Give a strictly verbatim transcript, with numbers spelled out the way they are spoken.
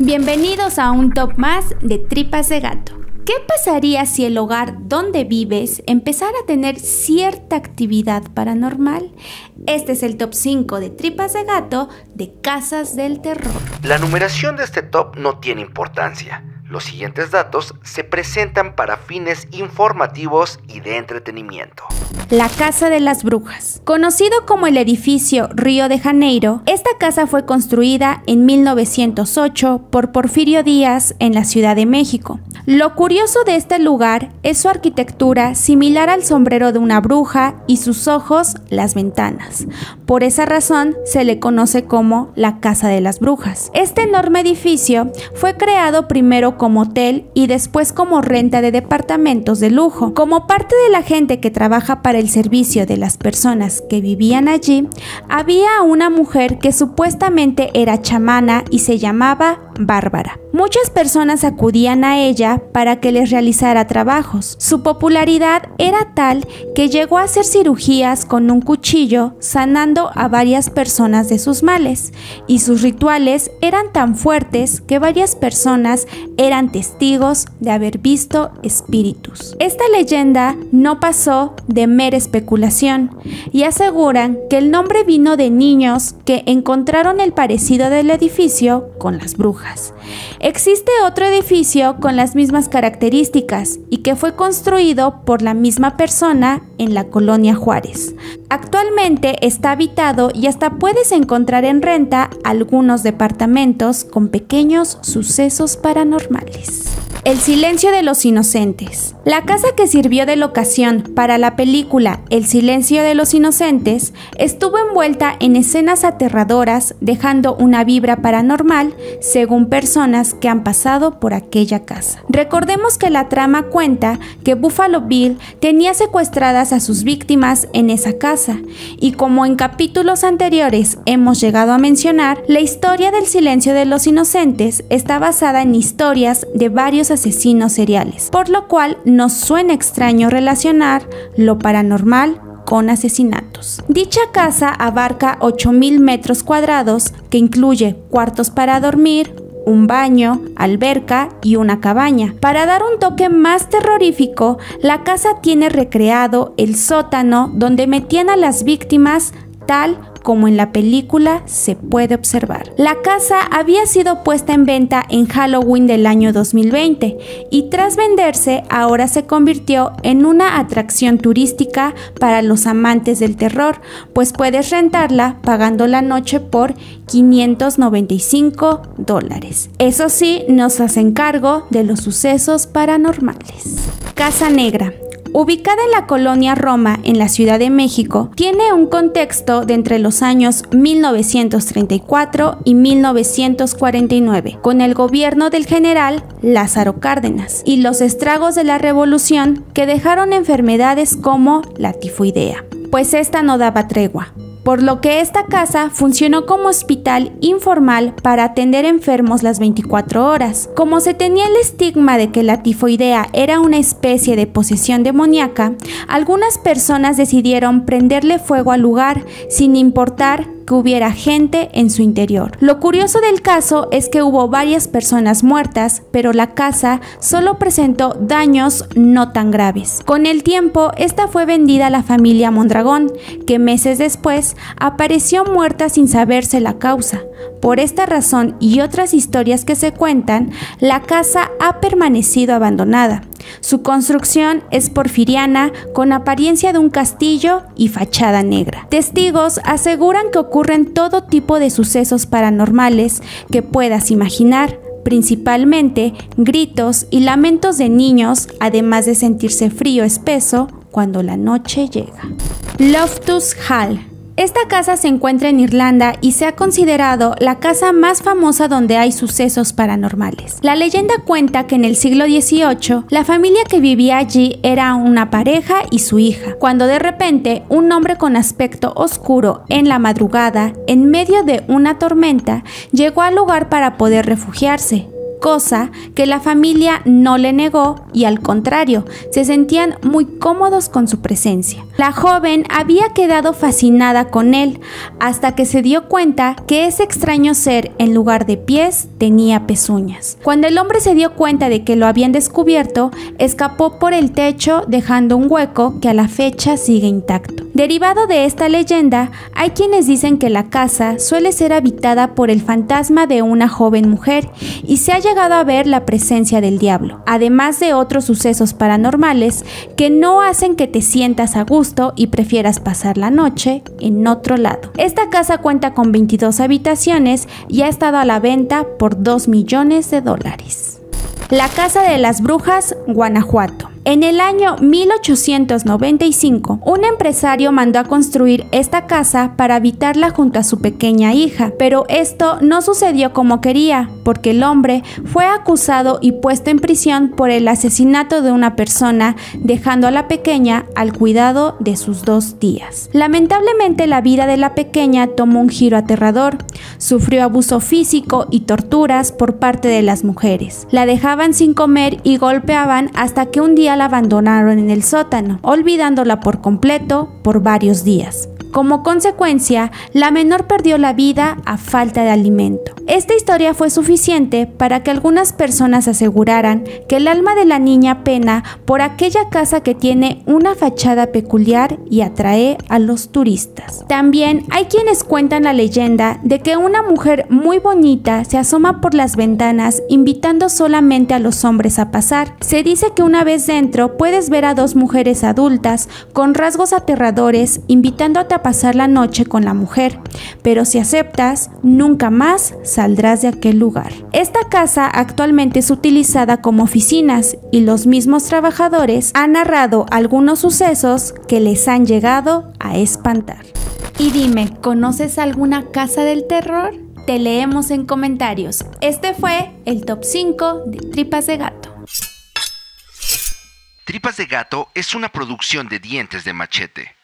Bienvenidos a un top más de Tripas de Gato. ¿Qué pasaría si el hogar donde vives empezara a tener cierta actividad paranormal? Este es el top cinco de Tripas de Gato de Casas del Terror. La numeración de este top no tiene importancia. Los siguientes datos se presentan para fines informativos y de entretenimiento. La Casa de las Brujas. Conocido como el edificio Río de Janeiro, esta casa fue construida en mil novecientos ocho por Porfirio Díaz en la Ciudad de México. Lo curioso de este lugar es su arquitectura similar al sombrero de una bruja y sus ojos, las ventanas. Por esa razón se le conoce como la Casa de las Brujas. Este enorme edificio fue creado primero como como hotel y después como renta de departamentos de lujo. Como parte de la gente que trabaja para el servicio de las personas que vivían allí, había una mujer que supuestamente era chamana y se llamaba Bárbara. Muchas personas acudían a ella para que les realizara trabajos. Su popularidad era tal que llegó a hacer cirugías con un cuchillo, sanando a varias personas de sus males, y sus rituales eran tan fuertes que varias personas eran eran testigos de haber visto espíritus. Esta leyenda no pasó de mera especulación y aseguran que el nombre vino de niños que encontraron el parecido del edificio con las brujas. Existe otro edificio con las mismas características y que fue construido por la misma persona en la colonia Juárez. Actualmente está habitado y hasta puedes encontrar en renta algunos departamentos con pequeños sucesos paranormales. El silencio de los inocentes. La casa que sirvió de locación para la película El silencio de los inocentes estuvo envuelta en escenas aterradoras, dejando una vibra paranormal según personas que han pasado por aquella casa. Recordemos que la trama cuenta que Buffalo Bill tenía secuestradas a sus víctimas en esa casa y, como en capítulos anteriores hemos llegado a mencionar, la historia del silencio de los inocentes está basada en historias de varios asesinos seriales, por lo cual nos suena extraño relacionar lo paranormal con asesinatos. Dicha casa abarca ocho mil metros cuadrados que incluye cuartos para dormir, un baño, alberca y una cabaña. Para dar un toque más terrorífico, la casa tiene recreado el sótano donde metían a las víctimas, tal como en la película se puede observar. La casa había sido puesta en venta en Halloween del año dos mil veinte y tras venderse ahora se convirtió en una atracción turística para los amantes del terror, pues puedes rentarla pagando la noche por quinientos noventa y cinco dólares. Eso sí, nos hacen cargo de los sucesos paranormales. Casa Negra. Ubicada en la colonia Roma, en la Ciudad de México, tiene un contexto de entre los años mil novecientos treinta y cuatro y mil novecientos cuarenta y nueve, con el gobierno del general Lázaro Cárdenas y los estragos de la revolución que dejaron enfermedades como la tifoidea, pues esta no daba tregua. Por lo que esta casa funcionó como hospital informal para atender enfermos las veinticuatro horas. Como se tenía el estigma de que la tifoidea era una especie de posesión demoníaca, algunas personas decidieron prenderle fuego al lugar sin importar que hubiera gente en su interior. Lo curioso del caso es que hubo varias personas muertas, pero la casa solo presentó daños no tan graves. Con el tiempo, esta fue vendida a la familia Mondragón, que meses después apareció muerta sin saberse la causa. Por esta razón y otras historias que se cuentan, la casa ha permanecido abandonada. Su construcción es porfiriana, con apariencia de un castillo y fachada negra. Testigos aseguran que ocurren todo tipo de sucesos paranormales que puedas imaginar, principalmente gritos y lamentos de niños, además de sentirse frío espeso cuando la noche llega. Loftus Hall. Esta casa se encuentra en Irlanda y se ha considerado la casa más famosa donde hay sucesos paranormales. La leyenda cuenta que en el siglo dieciocho, la familia que vivía allí era una pareja y su hija, cuando de repente un hombre con aspecto oscuro en la madrugada, en medio de una tormenta, llegó al lugar para poder refugiarse. cosa que la familia no le negó y al contrario, se sentían muy cómodos con su presencia. La joven había quedado fascinada con él hasta que se dio cuenta que ese extraño ser en lugar de pies tenía pezuñas. Cuando el hombre se dio cuenta de que lo habían descubierto, escapó por el techo dejando un hueco que a la fecha sigue intacto. Derivado de esta leyenda, hay quienes dicen que la casa suele ser habitada por el fantasma de una joven mujer y se ha llegado a ver la presencia del diablo, además de otros sucesos paranormales que no hacen que te sientas a gusto y prefieras pasar la noche en otro lado. Esta casa cuenta con veintidós habitaciones y ha estado a la venta por dos millones de dólares. La Casa de las Brujas, Guanajuato. En el año mil ochocientos noventa y cinco, un empresario mandó a construir esta casa para habitarla junto a su pequeña hija, pero esto no sucedió como quería, porque el hombre fue acusado y puesto en prisión por el asesinato de una persona, dejando a la pequeña al cuidado de sus dos tías. Lamentablemente, la vida de la pequeña tomó un giro aterrador. Sufrió abuso físico y torturas por parte de las mujeres. La dejaban sin comer y golpeaban hasta que un día la abandonaron en el sótano, olvidándola por completo por varios días. Como consecuencia, la menor perdió la vida a falta de alimento. Esta historia fue suficiente para que algunas personas aseguraran que el alma de la niña pena por aquella casa que tiene una fachada peculiar y atrae a los turistas. También hay quienes cuentan la leyenda de que una mujer muy bonita se asoma por las ventanas invitando solamente a los hombres a pasar. Se dice que una vez dentro puedes ver a dos mujeres adultas con rasgos aterradores invitándote a pasar la noche con la mujer, pero si aceptas, nunca más saldrás de aquel lugar. Esta casa actualmente es utilizada como oficinas y los mismos trabajadores han narrado algunos sucesos que les han llegado a espantar. Y dime, ¿conoces alguna casa del terror? Te leemos en comentarios. Este fue el top cinco de Tripas de Gato. Tripas de Gato es una producción de Dientes de Machete.